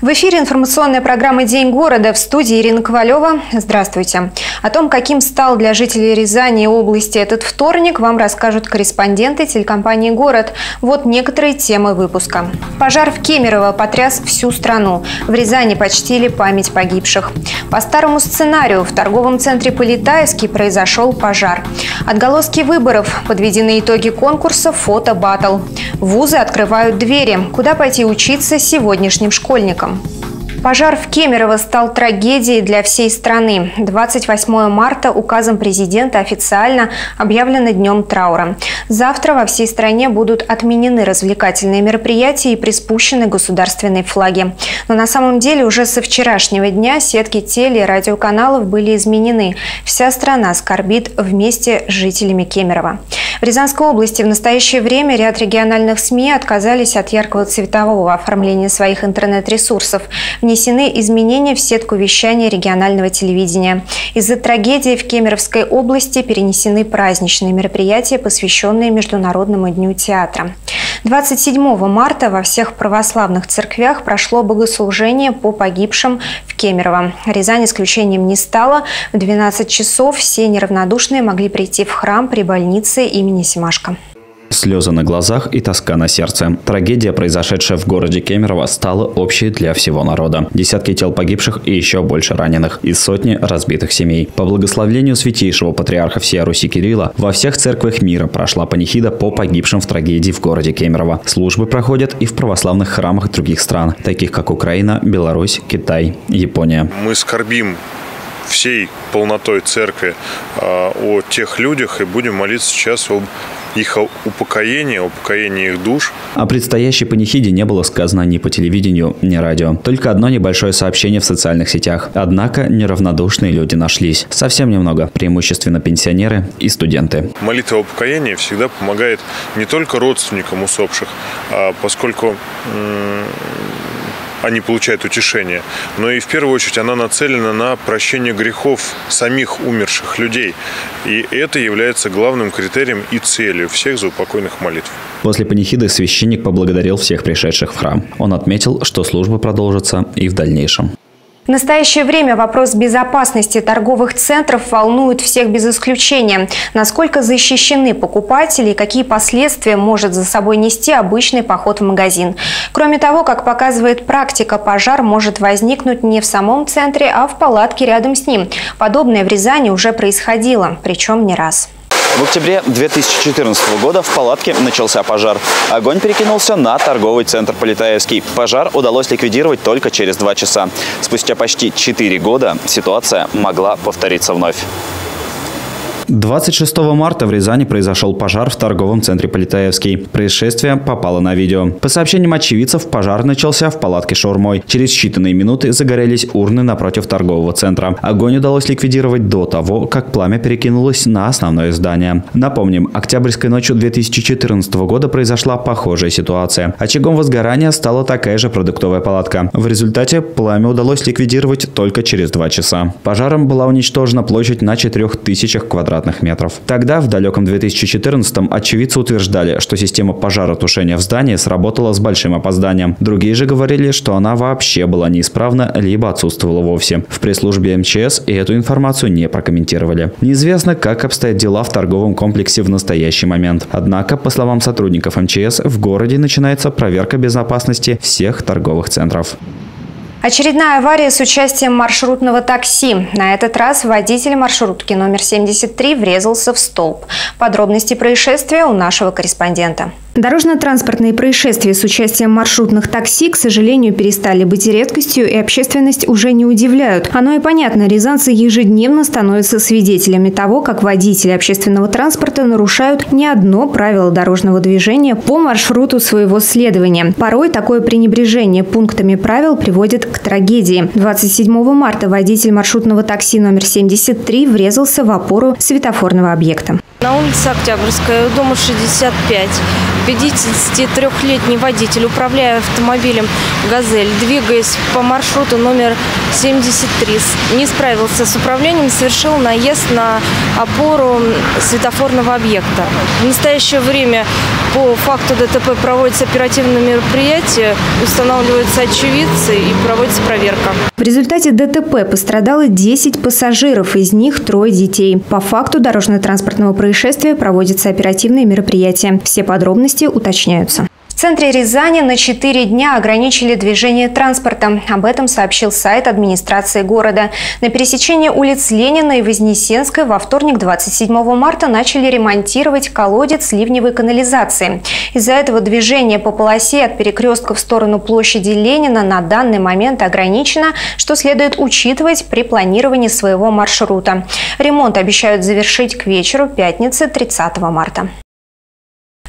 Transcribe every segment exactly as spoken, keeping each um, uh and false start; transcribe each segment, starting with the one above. В эфире информационная программа «День города», в студии Ирина Ковалева. Здравствуйте. О том, каким стал для жителей Рязани и области этот вторник, вам расскажут корреспонденты телекомпании «Город». Вот некоторые темы выпуска. Пожар в Кемерово потряс всю страну. В Рязани почтили память погибших. По старому сценарию в торговом центре «Политайский» произошел пожар. Отголоски выборов. Подведены итоги конкурса «Фото-баттл». Вузы открывают двери. Куда пойти учиться сегодняшним школьникам? Пожар в Кемерово стал трагедией для всей страны. двадцать восьмое марта указом президента официально объявлено днем траура. Завтра во всей стране будут отменены развлекательные мероприятия и приспущены государственные флаги. Но на самом деле уже со вчерашнего дня сетки теле- и радиоканалов были изменены. Вся страна скорбит вместе с жителями Кемерово. В Рязанской области в настоящее время ряд региональных СМИ отказались от яркого цветового оформления своих интернет-ресурсов. Внесены изменения в сетку вещания регионального телевидения. Из-за трагедии в Кемеровской области перенесены праздничные мероприятия, посвященные Международному дню театра. двадцать седьмого марта во всех православных церквях прошло богослужение по погибшим в Кемерово. Рязань исключением не стала. В двенадцать часов все неравнодушные могли прийти в храм при больнице имени Симашко. Слезы на глазах и тоска на сердце. Трагедия, произошедшая в городе Кемерово, стала общей для всего народа. Десятки тел погибших и еще больше раненых. И сотни разбитых семей. По благословению святейшего патриарха всей Руси Кирилла, во всех церквях мира прошла панихида по погибшим в трагедии в городе Кемерово. Службы проходят и в православных храмах других стран, таких как Украина, Беларусь, Китай, Япония. Мы скорбим всей полнотой церкви о тех людях и будем молиться сейчас об их упокоение, упокоение их душ. О предстоящей панихиде не было сказано ни по телевидению, ни радио. Только одно небольшое сообщение в социальных сетях. Однако неравнодушные люди нашлись. Совсем немного. Преимущественно пенсионеры и студенты. Молитва о упокоении всегда помогает не только родственникам усопших, поскольку они получают утешение, но и в первую очередь она нацелена на прощение грехов самих умерших людей. И это является главным критерием и целью всех заупокойных молитв. После панихиды священник поблагодарил всех пришедших в храм. Он отметил, что служба продолжится и в дальнейшем. В настоящее время вопрос безопасности торговых центров волнует всех без исключения. Насколько защищены покупатели и какие последствия может за собой нести обычный поход в магазин. Кроме того, как показывает практика, пожар может возникнуть не в самом центре, а в палатке рядом с ним. Подобное в Рязани уже происходило, причем не раз. В октябре две тысячи четырнадцатого года в палатке начался пожар. Огонь перекинулся на торговый центр «Полетаевский». Пожар удалось ликвидировать только через два часа. Спустя почти четыре года ситуация могла повториться вновь. двадцать шестого марта в Рязани произошел пожар в торговом центре «Политайский». Происшествие попало на видео. По сообщениям очевидцев, пожар начался в палатке шаурмой. Через считанные минуты загорелись урны напротив торгового центра. Огонь удалось ликвидировать до того, как пламя перекинулось на основное здание. Напомним, октябрьской ночью две тысячи четырнадцатого года произошла похожая ситуация. Очагом возгорания стала такая же продуктовая палатка. В результате пламя удалось ликвидировать только через два часа. Пожаром была уничтожена площадь на четырёх тысячах квадратных метров. метров. Тогда, в далеком две тысячи четырнадцатом, очевидцы утверждали, что система пожаротушения в здании сработала с большим опозданием. Другие же говорили, что она вообще была неисправна, либо отсутствовала вовсе. В пресс-службе МЧС и эту информацию не прокомментировали. Неизвестно, как обстоят дела в торговом комплексе в настоящий момент. Однако, по словам сотрудников МЧС, в городе начинается проверка безопасности всех торговых центров. Очередная авария с участием маршрутного такси. На этот раз водитель маршрутки номер семьдесят три врезался в столб. Подробности происшествия у нашего корреспондента. Дорожно-транспортные происшествия с участием маршрутных такси, к сожалению, перестали быть редкостью, и общественность уже не удивляют. Оно и понятно, рязанцы ежедневно становятся свидетелями того, как водители общественного транспорта нарушают не одно правило дорожного движения по маршруту своего следования. Порой такое пренебрежение пунктами правил приводит к трагедии. двадцать седьмого марта водитель маршрутного такси номер семьдесят три врезался в опору светофорного объекта. На улице Октябрьская, дома шестьдесят пять. пятидесятитрёхлетний водитель, управляя автомобилем «Газель», двигаясь по маршруту номер семьдесят три, не справился с управлением, совершил наезд на опору светофорного объекта. В настоящее время по факту ДТП проводятся оперативные мероприятия, устанавливаются очевидцы и проводится проверка. В результате ДТП пострадало десять пассажиров, из них трое детей. По факту дорожно-транспортного происшествия проводятся оперативные мероприятия. Все подробности уточняются. В центре Рязани на четыре дня ограничили движение транспорта. Об этом сообщил сайт администрации города. На пересечении улиц Ленина и Вознесенской во вторник, двадцать седьмого марта, начали ремонтировать колодец ливневой канализации. Из-за этого движение по полосе от перекрестка в сторону площади Ленина на данный момент ограничено, что следует учитывать при планировании своего маршрута. Ремонт обещают завершить к вечеру пятницы, тридцатого марта.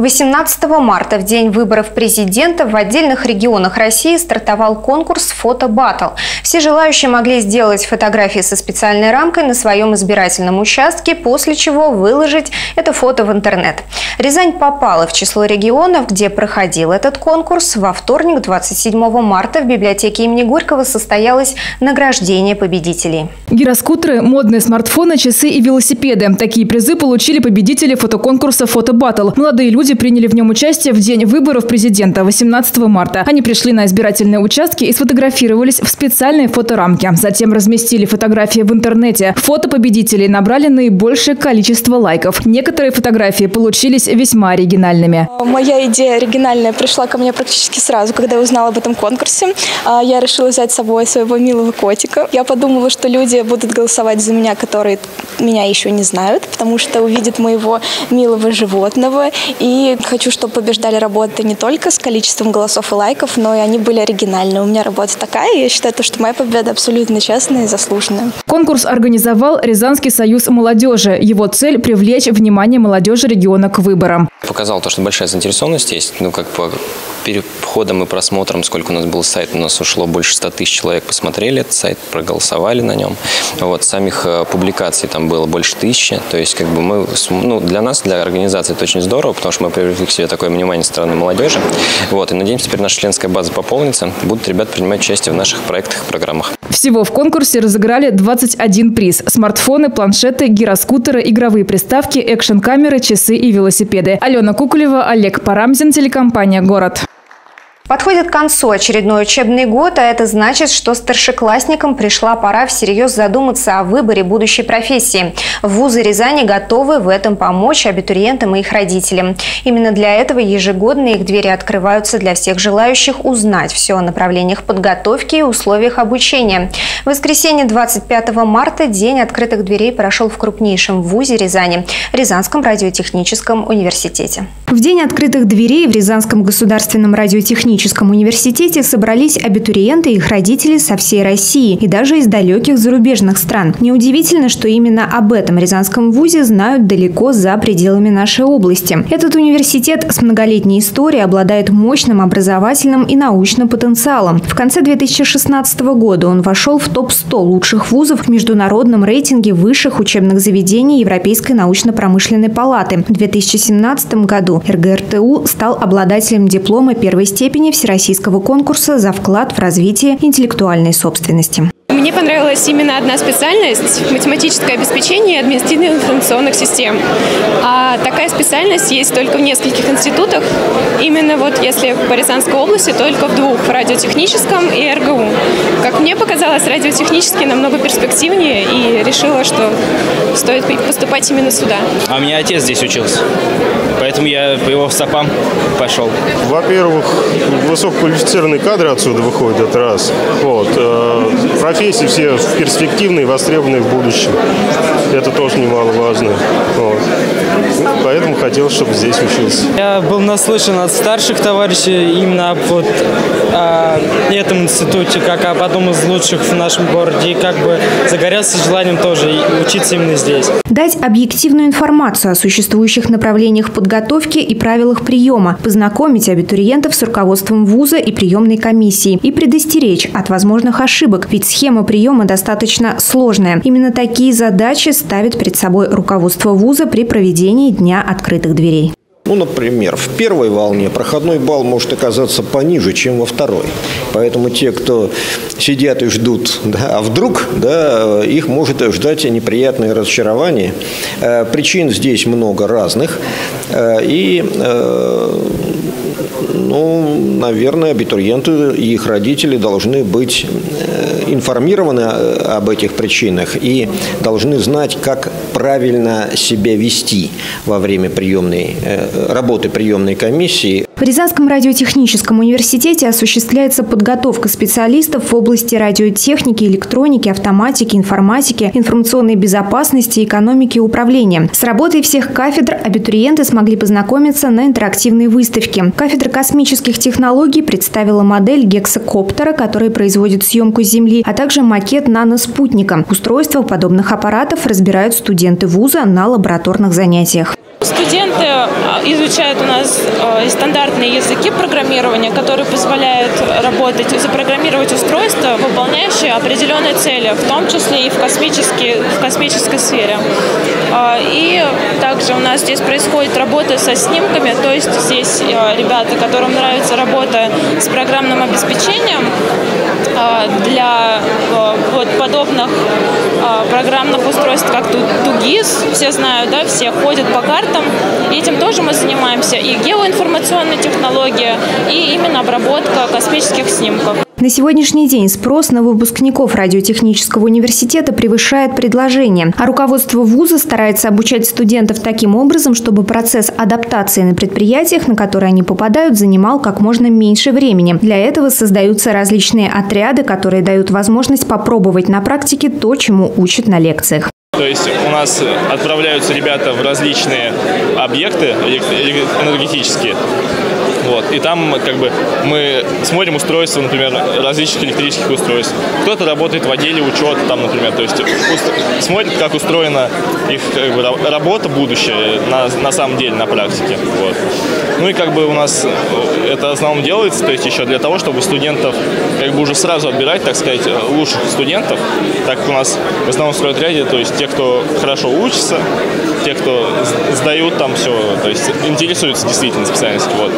восемнадцатого марта, в день выборов президента, в отдельных регионах России стартовал конкурс «Фото-баттл». Все желающие могли сделать фотографии со специальной рамкой на своем избирательном участке, после чего выложить это фото в интернет. Рязань попала в число регионов, где проходил этот конкурс. Во вторник, двадцать седьмого марта, в библиотеке имени Горького состоялось награждение победителей. Гироскутеры, модные смартфоны, часы и велосипеды. Такие призы получили победители фотоконкурса «Фото-баттл». Молодые люди приняли в нем участие в день выборов президента восемнадцатого марта. Они пришли на избирательные участки и сфотографировались в специальные фоторамки. Затем разместили фотографии в интернете. Фото победителей набрали наибольшее количество лайков. Некоторые фотографии получились весьма оригинальными. Моя идея оригинальная пришла ко мне практически сразу, когда я узнала об этом конкурсе. Я решила взять с собой своего милого котика. Я подумала, что люди будут голосовать за меня, которые меня еще не знают, потому что увидят моего милого животного. И хочу, чтобы побеждали работы не только с количеством голосов и лайков, но и они были оригинальны. У меня работа такая, и я считаю, что моя победа абсолютно честная и заслуженная. Конкурс организовал Рязанский союз молодежи. Его цель – привлечь внимание молодежи региона к выборам. Показал то, что большая заинтересованность есть. Ну, как по переходам и просмотрам, сколько у нас был сайт, у нас ушло больше ста тысяч человек, посмотрели этот сайт, проголосовали на нем. Вот, самих публикаций там было больше тысячи. То есть, как бы мы, ну, для нас, для организации это очень здорово, потому что мы привлекли к себе такое внимание со стороны молодежи. Вот, и надеемся, теперь наша членская база пополнится. Будут ребята принимать участие в наших проектах и программах. Всего в конкурсе разыграли двадцать один приз. Смартфоны, планшеты, гироскутеры, игровые приставки, экшн-камеры, часы и велосипеды. Алена Кукулева, Олег Парамзин, телекомпания «Город». Подходит к концу очередной учебный год, а это значит, что старшеклассникам пришла пора всерьез задуматься о выборе будущей профессии. Вузы Рязани готовы в этом помочь абитуриентам и их родителям. Именно для этого ежегодно их двери открываются для всех желающих узнать все о направлениях подготовки и условиях обучения. В воскресенье, двадцать пятого марта, день открытых дверей прошел в крупнейшем вузе Рязани – Рязанском радиотехническом университете. В день открытых дверей в Рязанском государственном радиотехническом В Рязанском университете собрались абитуриенты и их родители со всей России и даже из далеких зарубежных стран. Неудивительно, что именно об этом Рязанском вузе знают далеко за пределами нашей области. Этот университет с многолетней историей обладает мощным образовательным и научным потенциалом. В конце две тысячи шестнадцатого года он вошел в топ сто лучших вузов в международном рейтинге высших учебных заведений Европейской научно-промышленной палаты. В две тысячи семнадцатом году РГРТУ стал обладателем диплома первой степени Всероссийского конкурса за вклад в развитие интеллектуальной собственности. Мне понравилась именно одна специальность – математическое обеспечение административных информационных систем. А такая специальность есть только в нескольких институтах. Именно вот если по Рязанской области, только в двух – в радиотехническом и РГУ. Как мне показалось, радиотехнический намного перспективнее, и решила, что стоит поступать именно сюда. А у меня отец здесь учился, поэтому я по его стопам пошел. Во-первых, высококвалифицированные кадры отсюда выходят, это раз. Вот. Профессии все перспективные, востребованные в будущем. Это тоже немаловажно. Вот. Поэтому хотел, чтобы здесь учился. Я был наслышан от старших товарищей именно вот о этом институте, как об одном из лучших в нашем городе. И как бы загорелся желанием тоже учиться именно здесь. Дать объективную информацию о существующих направлениях подготовки и правилах приема, познакомить абитуриентов с руководством вуза и приемной комиссии и предостеречь от возможных ошибок, ведь схема приема достаточно сложная. Именно такие задачи ставит перед собой руководство вуза при проведении Дня открытых дверей. Ну, например, в первой волне проходной балл может оказаться пониже, чем во второй. Поэтому те, кто сидят и ждут, да, а вдруг, да, их может ждать неприятное разочарование. Причин здесь много разных. И, ну, наверное, абитуриенты и их родители должны быть информированы об этих причинах и должны знать, как правильно себя вести во время приемной, работы приемной комиссии. В Рязанском радиотехническом университете осуществляется подготовка специалистов в области радиотехники, электроники, автоматики, информатики, информационной безопасности, экономики и управления. С работой всех кафедр абитуриенты смогли познакомиться на интерактивной выставке. Кафедра космических технологий представила модель гексокоптера, который производит съемку Земли, а также макет наноспутника. Устройства подобных аппаратов разбирают студенты вуза на лабораторных занятиях. Студенты изучают у нас стандартные языки программирования, которые позволяют работать и запрограммировать устройства, выполняющие определенные цели, в том числе и в, в космической сфере. И также у нас здесь происходит работа со снимками, то есть здесь ребята, которым нравится работа с программным обеспечением, для вот подобных программных устройств, как тут Тугис, все знают, да, все ходят по картам, этим тоже мы занимаемся, и геоинформационная технология, и именно обработка космических снимков. На сегодняшний день спрос на выпускников радиотехнического университета превышает предложение, а руководство вуза старается обучать студентов таким образом, чтобы процесс адаптации на предприятиях, на которые они попадают, занимал как можно меньше времени. Для этого создаются различные отряды, которые дают возможность попробовать на практике то, чему учат на лекциях. То есть у нас отправляются ребята в различные объекты энергетические. Вот. И там как бы мы смотрим устройства, например, различных электрических устройств. Кто-то работает в отделе учета, там, например, то есть смотрит, как устроена их как бы работа будущая на, на самом деле на практике. Вот. Ну и как бы у нас это в основном делается, то есть еще для того, чтобы студентов как бы уже сразу отбирать, так сказать, лучших студентов, так как у нас в основном в стройотряде, то есть те, кто хорошо учится, те, кто сдают там все, то есть интересуются действительно специальностью. Вот.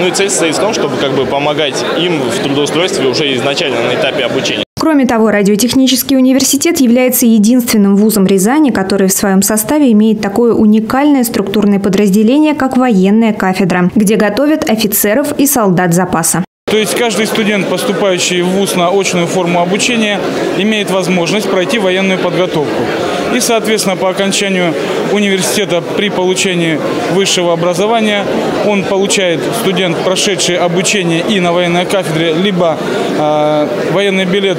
Ну и цель состоит в том, чтобы как бы помогать им в трудоустройстве уже изначально на этапе обучения. Кроме того, радиотехнический университет является единственным вузом Рязани, который в своем составе имеет такое уникальное структурное подразделение, как военная кафедра, где готовят офицеров и солдат запаса. То есть каждый студент, поступающий в вуз на очную форму обучения, имеет возможность пройти военную подготовку. И, соответственно, по окончанию университета при получении высшего образования он получает, студент, прошедший обучение и на военной кафедре, либо э, военный билет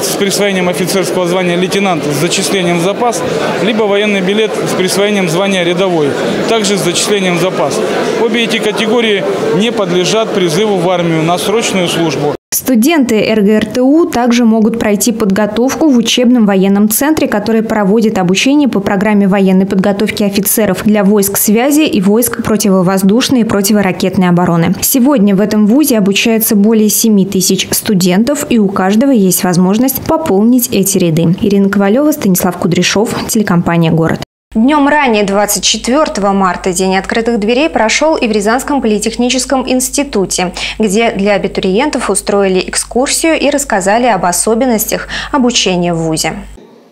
с присвоением офицерского звания лейтенант с зачислением в запас, либо военный билет с присвоением звания рядовой, также с зачислением в запас. Обе эти категории не подлежат призыву в армию на срочную службу. Студенты эр гэ эр тэ у также могут пройти подготовку в учебном военном центре, который проводит обучение по программе военной подготовки офицеров для войск связи и войск противовоздушной и противоракетной обороны. Сегодня в этом вузе обучается более семи тысяч студентов, и у каждого есть возможность пополнить эти ряды. Ирина Ковалева, Станислав Кудряшов, телекомпания «Город». Днем ранее, двадцать четвёртого марта, день открытых дверей прошел и в Рязанском политехническом институте, где для абитуриентов устроили экскурсию и рассказали об особенностях обучения в вузе.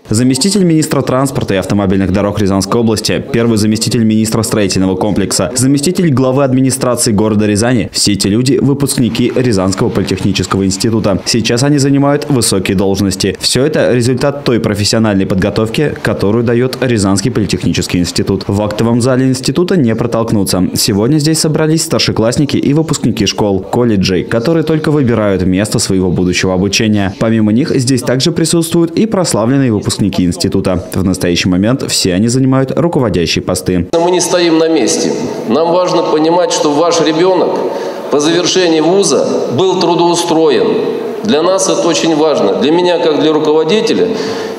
Заместитель министра транспорта и автомобильных дорог Рязанской области, первый заместитель министра строительного комплекса, заместитель главы администрации города Рязани – все эти люди – выпускники Рязанского политехнического института. Сейчас они занимают высокие должности. Все это – результат той профессиональной подготовки, которую дает Рязанский политехнический институт. В актовом зале института не протолкнуться. Сегодня здесь собрались старшеклассники и выпускники школ, колледжей, которые только выбирают место своего будущего обучения. Помимо них здесь также присутствуют и прославленные выпускники института. В настоящий момент все они занимают руководящие посты. Мы не стоим на месте. Нам важно понимать, что ваш ребенок по завершении вуза был трудоустроен. Для нас это очень важно. Для меня, как для руководителя,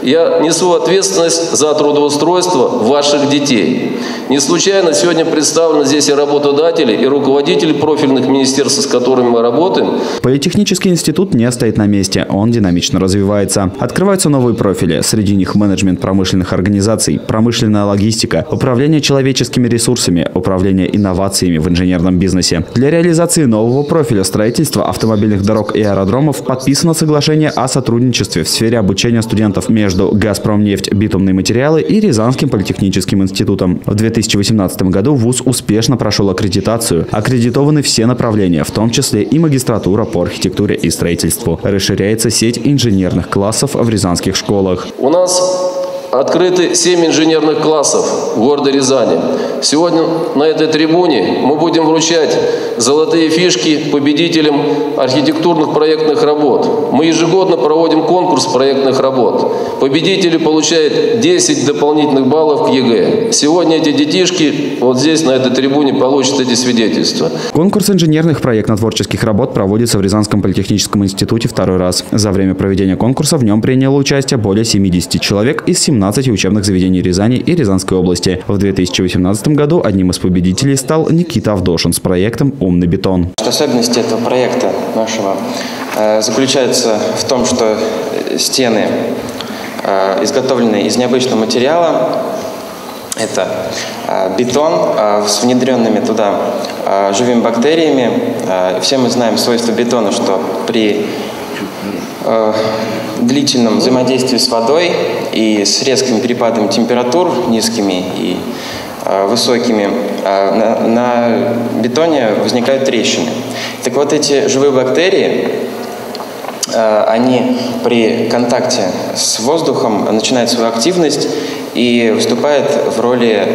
Я несу ответственность за трудоустройство ваших детей. Не случайно сегодня представлены здесь и работодатели, и руководители профильных министерств, с которыми мы работаем. Политехнический институт не стоит на месте, он динамично развивается. Открываются новые профили, среди них менеджмент промышленных организаций, промышленная логистика, управление человеческими ресурсами, управление инновациями в инженерном бизнесе. Для реализации нового профиля строительства автомобильных дорог и аэродромов подписано соглашение о сотрудничестве в сфере обучения студентов между «Газпромнефть», «Битумные материалы» и Рязанским политехническим институтом. В две тысячи восемнадцатом году вуз успешно прошел аккредитацию. Аккредитованы все направления, в том числе и магистратура по архитектуре и строительству. Расширяется сеть инженерных классов в рязанских школах. У нас открыты семь инженерных классов города Рязани. Сегодня на этой трибуне мы будем вручать золотые фишки победителям архитектурных проектных работ. Мы ежегодно проводим конкурс проектных работ. Победители получают десять дополнительных баллов к ЕГЭ. Сегодня эти детишки вот здесь, на этой трибуне, получат эти свидетельства. Конкурс инженерных проектно-творческих работ проводится в Рязанском политехническом институте второй раз. За время проведения конкурса в нем приняло участие более семидесяти человек из семнадцати учебных заведений Рязани и Рязанской области. В две тысячи восемнадцатом году одним из победителей стал Никита Авдошин с проектом «Умный бетон». Особенность этого проекта нашего заключается в том, что стены изготовлены из необычного материала. Это бетон с внедренными туда живыми бактериями. Все мы знаем свойства бетона, что при длительном взаимодействии с водой и с резкими перепадами температур, низкими и э, высокими, э, на, на бетоне возникают трещины. Так вот, эти живые бактерии, э, они при контакте с воздухом начинают свою активность и выступают в роли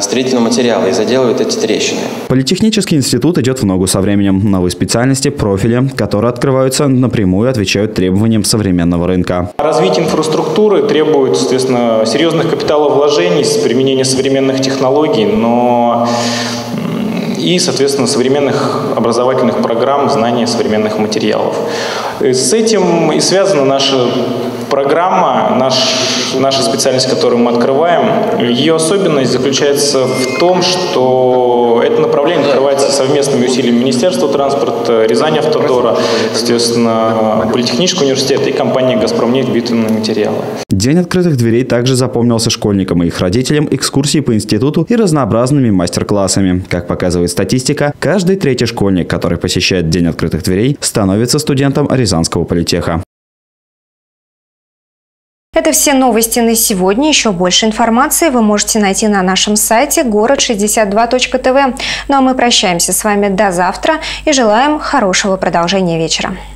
строительного материала и заделывают эти трещины. Политехнический институт идет в ногу со временем. Новые специальности, профили, которые открываются, напрямую отвечают требованиям современного рынка. Развитие инфраструктуры требует, соответственно, серьезных капиталовложений с применением современных технологий, но и, соответственно, современных образовательных программ, знания современных материалов. И с этим и связана наша программа, наш, наша специальность, которую мы открываем. Ее особенность заключается в том, что это направление открывается совместными усилиями Министерства транспорта, Рязани Автодора, соответственно, Политехнического университета и компании «Газпромнефть» «Битумные материалы». День открытых дверей также запомнился школьникам и их родителям экскурсии по институту и разнообразными мастер-классами. Как показывает статистика, каждый третий школьник, который посещает День открытых дверей, становится студентом Рязанского политеха. Это все новости на сегодня. Еще больше информации вы можете найти на нашем сайте город шестьдесят два точка тэ вэ. Ну а мы прощаемся с вами до завтра и желаем хорошего продолжения вечера.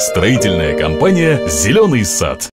Строительная компания «Зеленый сад».